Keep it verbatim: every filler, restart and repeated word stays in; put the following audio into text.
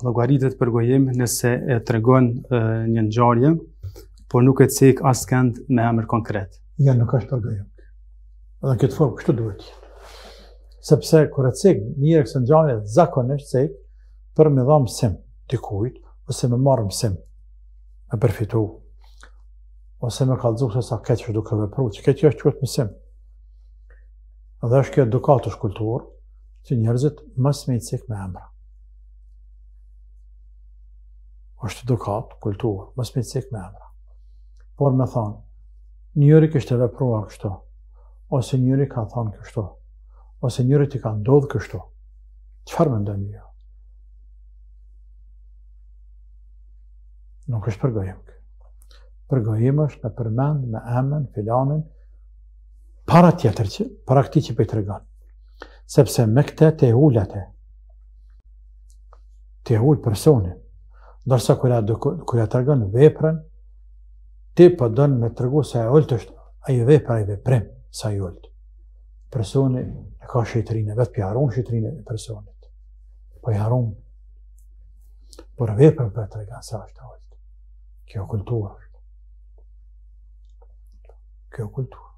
Llogaritet për gojim nëse e tregon një ngjarje, por nuk e cek askënd me emër konkret. Ja, nuk është për gojim. Në këtë formë, kështu duhet. Sepse kur e cek një kësaj ngjarje, zakonisht cek për me dhënë mësim dikujt, ose me marrë mësim, me përfitu, ose me kallëzu se sa keq është duke vepruar, që keq është quhet mësim. Dhe është kjo edukata është kulturë, që njerëzit mos me i cek me emra. Është edukat, kulturë, mos me i cek me emra. Por me thonë, njëri kështë e vepruar kështu, ose njëri ka thonë kështu, ose njëri t'i ka ndodhë kështu. Çfarë mendon ju? Nuk është përgojim. Përgojim është me përmend, me emën, filanin, para tjetër që, para këti që për i tregon. Sepse me këte te hulate, te hul personin, ndërsa kërja të rëgën veprën, ti përdojnë me të rëgu se e ullët është ajo vepra, ajo veprim, se e ullët. Personi e ka shëjtërinë, vetë për jarun shëjtërinë e personit. Për jarun, për veprën për të rëgën se është ullët. Kjo kulturë është. Kjo kulturë.